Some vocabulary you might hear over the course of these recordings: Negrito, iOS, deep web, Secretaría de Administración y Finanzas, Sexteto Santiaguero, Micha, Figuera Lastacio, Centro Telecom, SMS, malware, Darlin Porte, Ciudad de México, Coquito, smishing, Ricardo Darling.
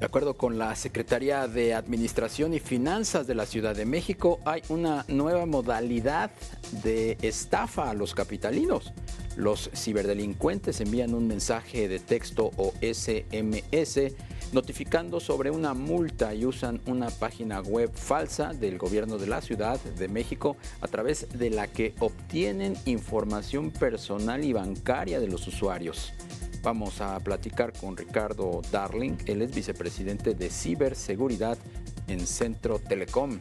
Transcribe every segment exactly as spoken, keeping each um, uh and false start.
De acuerdo con la Secretaría de Administración y Finanzas de la Ciudad de México, hay una nueva modalidad de estafa a los capitalinos. Los ciberdelincuentes envían un mensaje de texto o ese eme ese notificando sobre una multa y usan una página web falsa del gobierno de la Ciudad de México a través de la que obtienen información personal y bancaria de los usuarios. Vamos a platicar con Ricardo Darling, él es vicepresidente de ciberseguridad en Centro Telecom.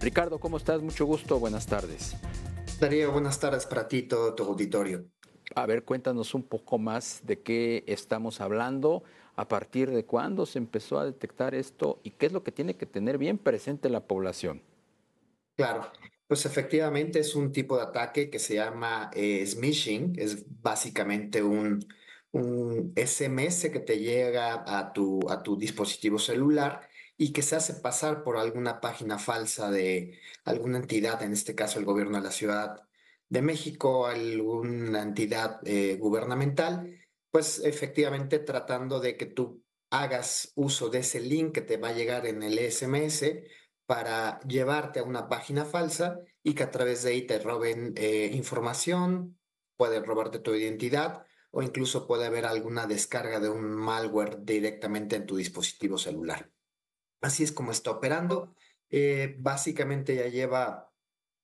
Ricardo, ¿cómo estás? Mucho gusto, buenas tardes. Darío, buenas tardes para ti y todo tu auditorio. A ver, cuéntanos un poco más de qué estamos hablando, a partir de cuándo se empezó a detectar esto y qué es lo que tiene que tener bien presente la población. Claro. Pues efectivamente es un tipo de ataque que se llama eh, smishing, es básicamente un... un ese eme ese que te llega a tu, a tu dispositivo celular y que se hace pasar por alguna página falsa de alguna entidad, en este caso el gobierno de la Ciudad de México, alguna entidad eh, gubernamental, pues efectivamente tratando de que tú hagas uso de ese link que te va a llegar en el ese eme ese para llevarte a una página falsa y que a través de ahí te roben eh, información, pueden robarte tu identidad, o incluso puede haber alguna descarga de un malware directamente en tu dispositivo celular. Así es como está operando. Eh, básicamente ya lleva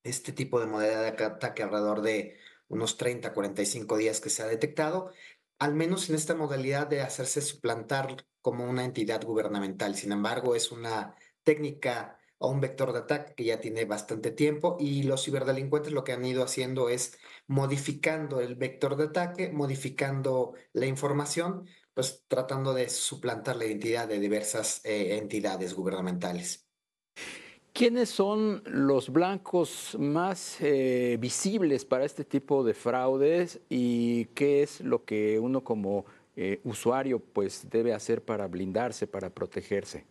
este tipo de modalidad de ataque alrededor de unos treinta a cuarenta y cinco días que se ha detectado, al menos en esta modalidad de hacerse suplantar como una entidad gubernamental. Sin embargo, es una técnica o un vector de ataque que ya tiene bastante tiempo y los ciberdelincuentes lo que han ido haciendo es modificando el vector de ataque, modificando la información, pues tratando de suplantar la identidad de diversas eh, entidades gubernamentales. ¿Quiénes son los blancos más eh, visibles para este tipo de fraudes y qué es lo que uno como eh, usuario pues, debe hacer para blindarse, para protegerse?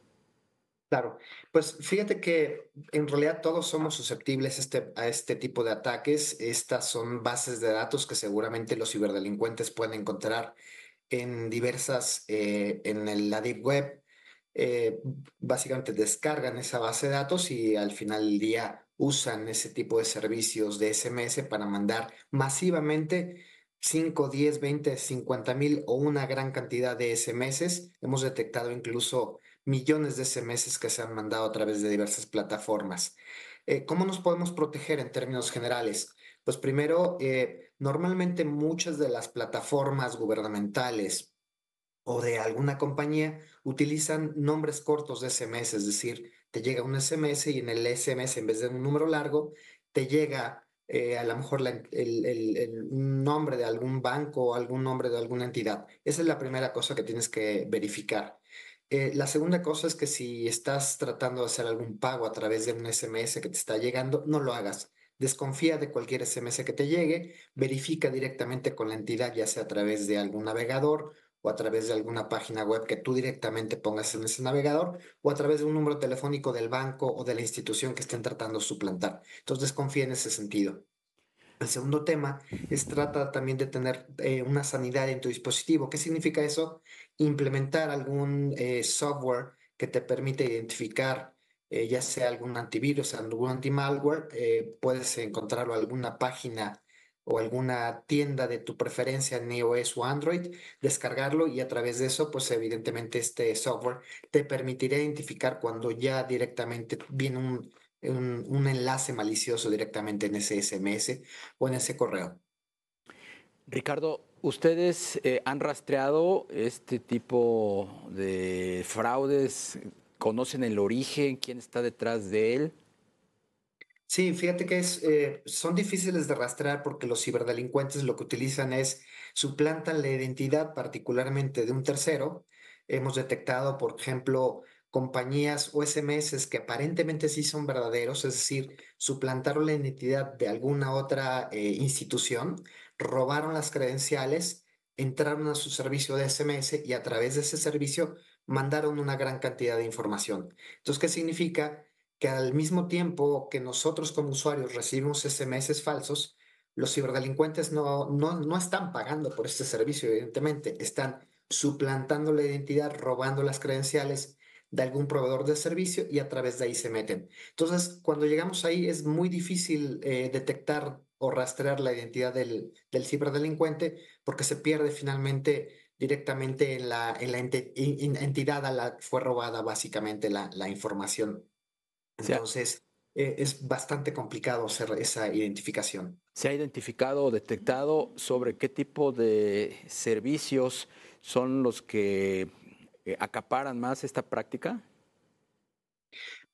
Claro, pues fíjate que en realidad todos somos susceptibles este, a este tipo de ataques. Estas son bases de datos que seguramente los ciberdelincuentes pueden encontrar en diversas, eh, en la deep web. Eh, básicamente descargan esa base de datos y al final del día usan ese tipo de servicios de ese eme ese para mandar masivamente cinco, diez, veinte, cincuenta mil o una gran cantidad de ese eme eses. Hemos detectado incluso millones de ese eme eses que se han mandado a través de diversas plataformas. Eh, ¿Cómo nos podemos proteger en términos generales? Pues primero, eh, normalmente muchas de las plataformas gubernamentales o de alguna compañía utilizan nombres cortos de ese eme ese, es decir, te llega un ese eme ese y en el ese eme ese, en vez de un número largo, te llega eh, a lo mejor la, el, el, el nombre de algún banco o algún nombre de alguna entidad. Esa es la primera cosa que tienes que verificar. Eh, la segunda cosa es que si estás tratando de hacer algún pago a través de un ese eme ese que te está llegando, no lo hagas. Desconfía de cualquier ese eme ese que te llegue, verifica directamente con la entidad, ya sea a través de algún navegador o a través de alguna página web que tú directamente pongas en ese navegador o a través de un número telefónico del banco o de la institución que estén tratando de suplantar. Entonces, desconfía en ese sentido. El segundo tema es trata también de tener eh, una sanidad en tu dispositivo. ¿Qué significa eso? Implementar algún eh, software que te permite identificar eh, ya sea algún antivirus, algún anti-malware. Eh, puedes encontrarlo en alguna página o alguna tienda de tu preferencia en iOS o Android, descargarlo y a través de eso, pues evidentemente este software te permitirá identificar cuando ya directamente viene un Un, un enlace malicioso directamente en ese ese eme ese o en ese correo. Ricardo, ¿ustedes eh, han rastreado este tipo de fraudes? ¿Conocen el origen? ¿Quién está detrás de él? Sí, fíjate que es, eh, son difíciles de rastrear porque los ciberdelincuentes lo que utilizan es suplantan la identidad particularmente de un tercero. Hemos detectado, por ejemplo, compañías o ese eme eses que aparentemente sí son verdaderos, es decir, suplantaron la identidad de alguna otra eh, institución, robaron las credenciales, entraron a su servicio de ese eme ese y a través de ese servicio mandaron una gran cantidad de información. Entonces, ¿qué significa? Que al mismo tiempo que nosotros como usuarios recibimos ese eme eses falsos, los ciberdelincuentes no, no, no están pagando por este servicio, evidentemente, están suplantando la identidad, robando las credenciales, de algún proveedor de servicio y a través de ahí se meten. Entonces, cuando llegamos ahí es muy difícil eh, detectar o rastrear la identidad del, del ciberdelincuente, porque se pierde finalmente directamente en la, en la entidad a la que fue robada básicamente la, la información. Entonces, sí. eh, es bastante complicado hacer esa identificación. ¿Se ha identificado o detectado sobre qué tipo de servicios son los que acaparan más esta práctica?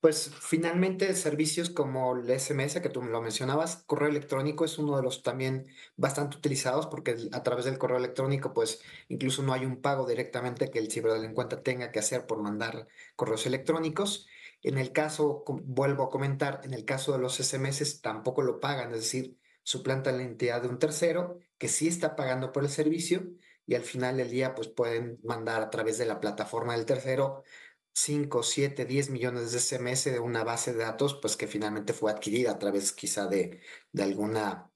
Pues finalmente servicios como el S M S, que tú lo mencionabas, correo electrónico es uno de los también bastante utilizados, porque a través del correo electrónico pues incluso no hay un pago directamente que el ciberdelincuente tenga que hacer por mandar correos electrónicos. En el caso, vuelvo a comentar, en el caso de los S M S tampoco lo pagan, es decir, suplantan la entidad de un tercero que sí está pagando por el servicio, y al final del día pues pueden mandar a través de la plataforma del tercero cinco, siete, diez millones de S M S de una base de datos pues que finalmente fue adquirida a través quizá de, de alguna,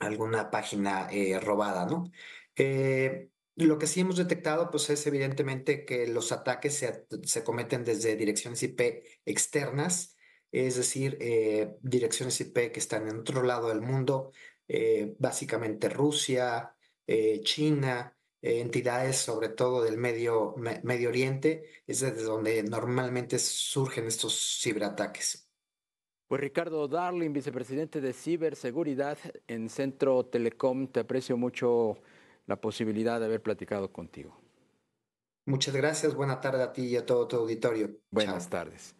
alguna página eh, robada, ¿no? Eh, lo que sí hemos detectado pues es evidentemente que los ataques se, se cometen desde direcciones I P externas, es decir, eh, direcciones I P que están en otro lado del mundo, eh, básicamente Rusia, eh, China, entidades sobre todo del medio, me, medio Oriente, es desde donde normalmente surgen estos ciberataques. Pues Ricardo Darling, vicepresidente de ciberseguridad en Centro Telecom, te aprecio mucho la posibilidad de haber platicado contigo. Muchas gracias, buena tarde a ti y a todo tu auditorio. Buenas Chao. tardes.